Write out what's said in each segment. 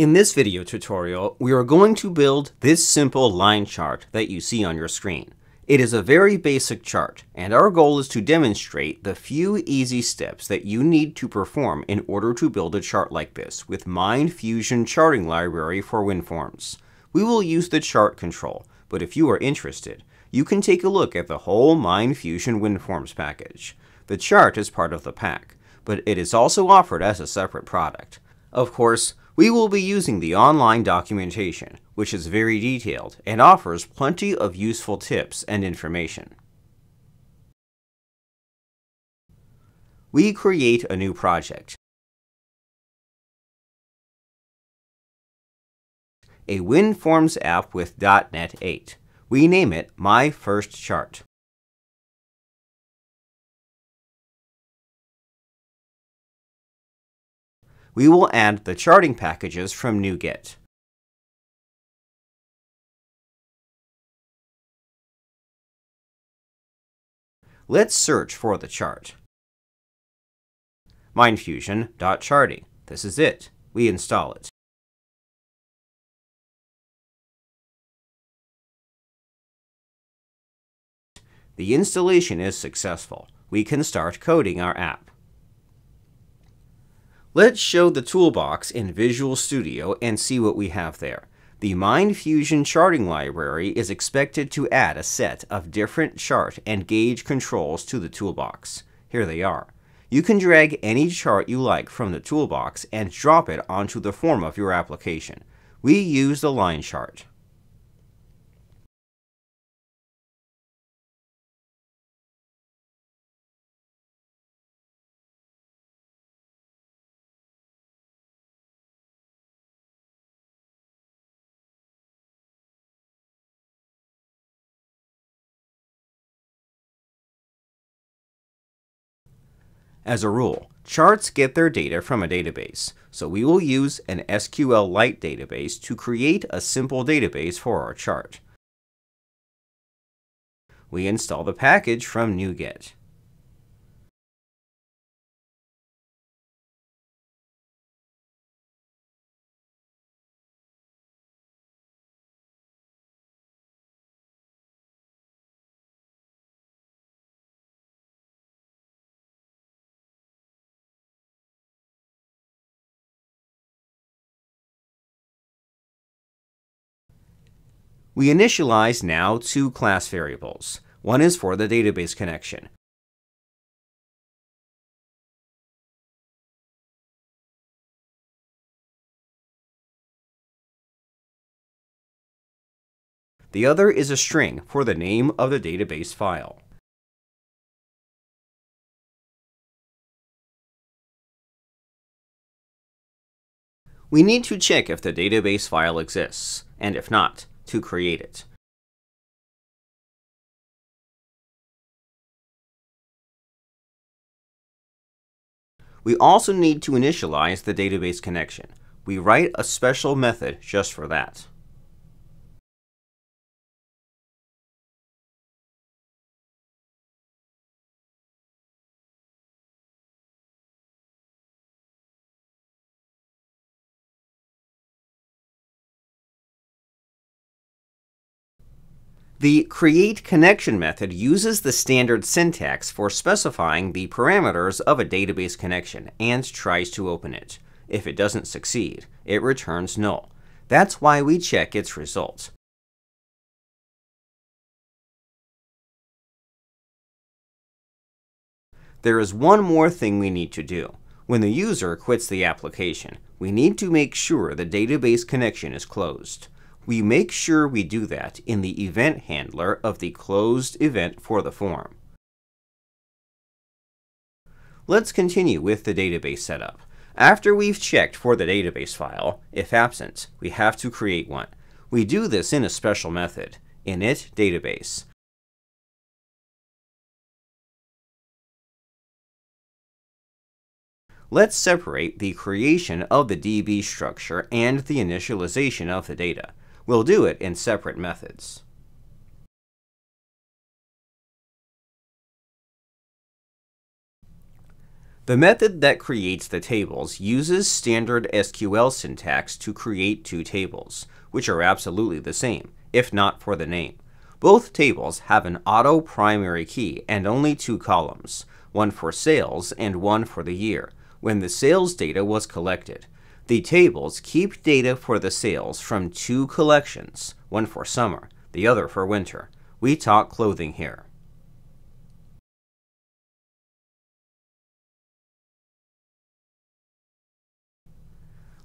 In this video tutorial, we are going to build this simple line chart that you see on your screen. It is a very basic chart, and our goal is to demonstrate the few easy steps that you need to perform in order to build a chart like this with MindFusion Charting Library for WinForms. We will use the chart control, but if you are interested, you can take a look at the whole MindFusion WinForms package. The chart is part of the pack, but it is also offered as a separate product. Of course, we will be using the online documentation, which is very detailed and offers plenty of useful tips and information. We create a new project, a WinForms app with .NET 8. We name it My First Chart. We will add the charting packages from NuGet. Let's search for the chart. MindFusion.charting. This is it. We install it. The installation is successful. We can start coding our app. Let's show the toolbox in Visual Studio and see what we have there. The MindFusion Charting Library is expected to add a set of different chart and gauge controls to the toolbox. Here they are. You can drag any chart you like from the toolbox and drop it onto the form of your application. We use the line chart. As a rule, charts get their data from a database, so we will use an SQLite database to create a simple database for our chart. We install the package from NuGet. We initialize now two class variables. One is for the database connection. The other is a string for the name of the database file. We need to check if the database file exists, and if not, to create it. We also need to initialize the database connection. We write a special method just for that. The createConnection method uses the standard syntax for specifying the parameters of a database connection and tries to open it. If it doesn't succeed, it returns null. That's why we check its result. There is one more thing we need to do. When the user quits the application, we need to make sure the database connection is closed. We make sure we do that in the event handler of the closed event for the form. Let's continue with the database setup. After we've checked for the database file, if absent, we have to create one. We do this in a special method, initDatabase. Let's separate the creation of the DB structure and the initialization of the data. We'll do it in separate methods. The method that creates the tables uses standard SQL syntax to create two tables, which are absolutely the same, if not for the name. Both tables have an auto primary key and only two columns, one for sales and one for the year, when the sales data was collected. The tables keep data for the sales from two collections, one for summer, the other for winter. We talk clothing here.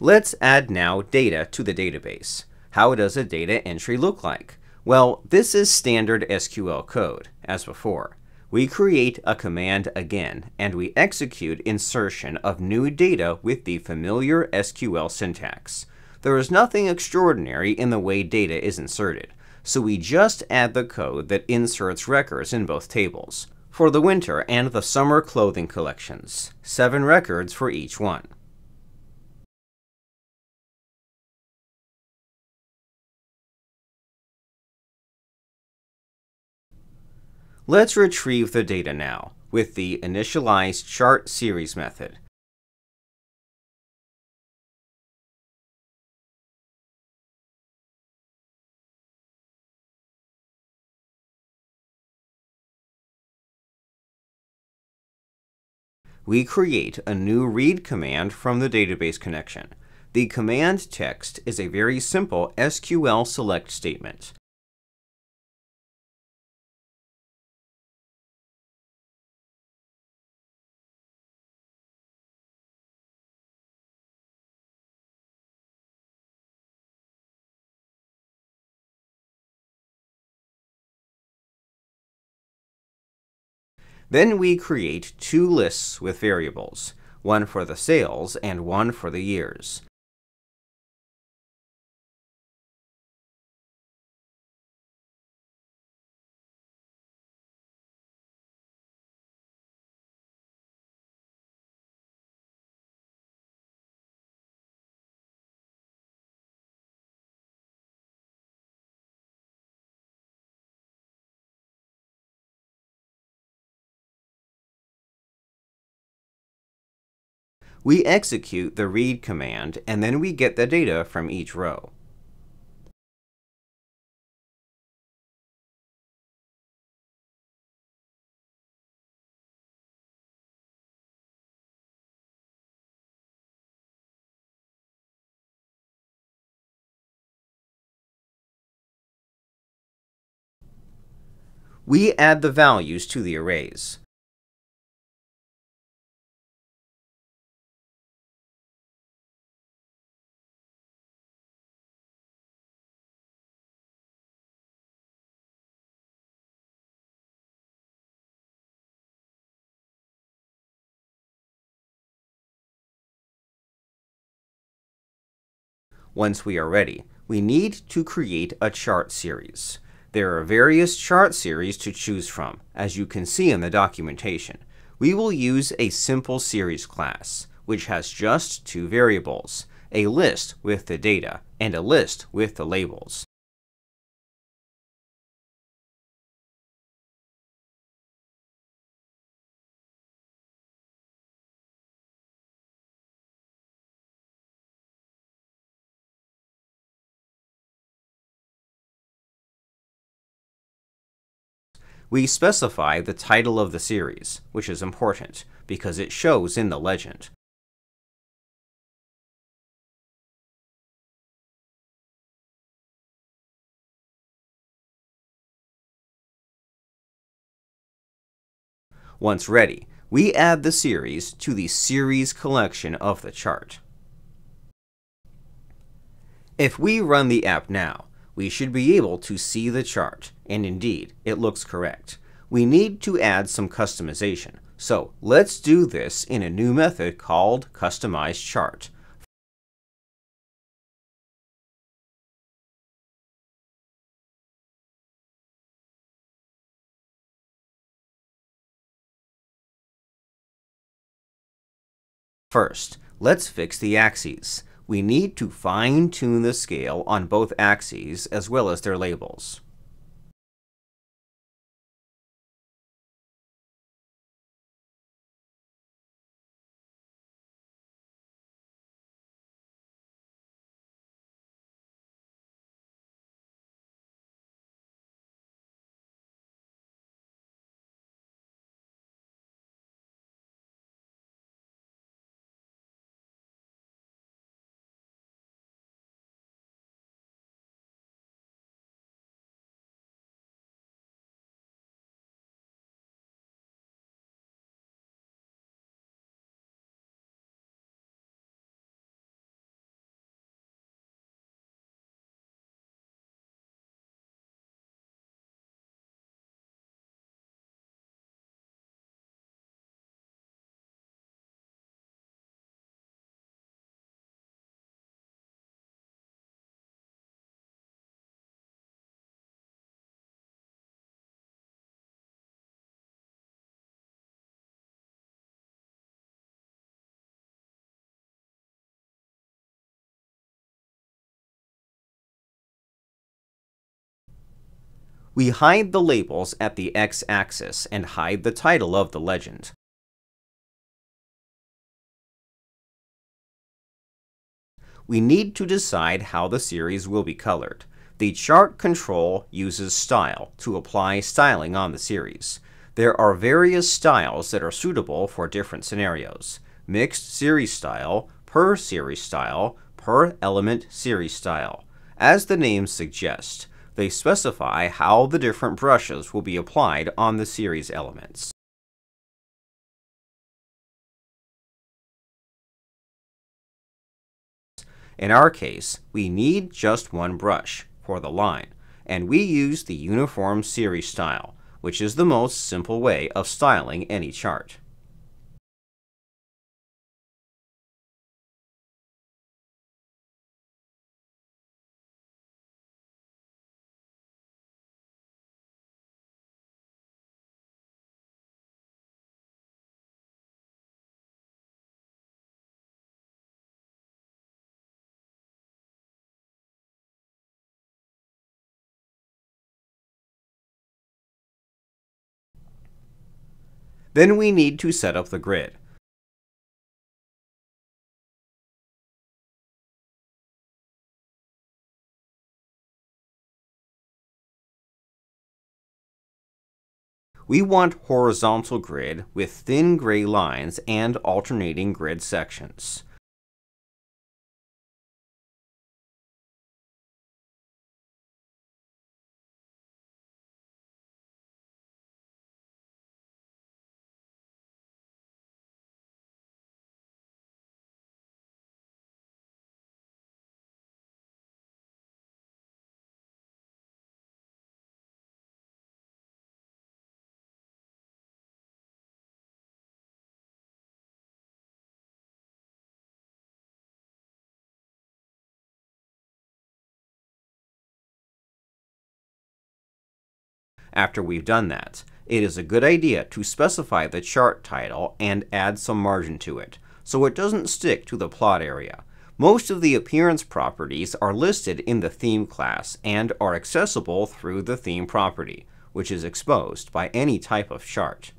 Let's add now data to the database. How does a data entry look like? Well, this is standard SQL code, as before. We create a command again, and we execute insertion of new data with the familiar SQL syntax. There is nothing extraordinary in the way data is inserted, so we just add the code that inserts records in both tables. For the winter and the summer clothing collections, 7 records for each one. Let's retrieve the data now with the initialize chart series method. We create a new read command from the database connection. The command text is a very simple SQL select statement. Then we create two lists with variables, one for the sales and one for the years. We execute the read command, and then we get the data from each row. We add the values to the arrays. Once we are ready, we need to create a chart series. There are various chart series to choose from, as you can see in the documentation. We will use a simple series class, which has just two variables, a list with the data and a list with the labels. We specify the title of the series, which is important because it shows in the legend. Once ready, we add the series to the series collection of the chart. If we run the app now, we should be able to see the chart, and indeed, it looks correct. We need to add some customization, so let's do this in a new method called CustomizeChart. First, let's fix the axes. We need to fine-tune the scale on both axes as well as their labels. we hide the labels at the x-axis and hide the title of the legend. We need to decide how the series will be colored. The chart control uses style to apply styling on the series. There are various styles that are suitable for different scenarios: mixed series style, per series style, per element series style. As the name suggests, they specify how the different brushes will be applied on the series elements. In our case, we need just one brush for the line, and we use the uniform series style, which is the most simple way of styling any chart. Then we need to set up the grid. We want horizontal grid with thin gray lines and alternating grid sections. After we've done that, it is a good idea to specify the chart title and add some margin to it, so it doesn't stick to the plot area. Most of the appearance properties are listed in the theme class and are accessible through the theme property, which is exposed by any type of chart.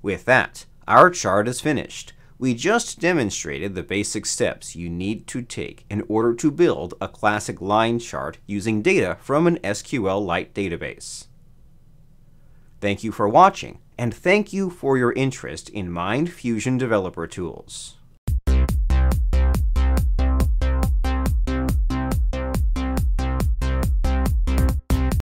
With that, our chart is finished. We just demonstrated the basic steps you need to take in order to build a classic line chart using data from an SQLite database. Thank you for watching, and thank you for your interest in MindFusion Developer Tools.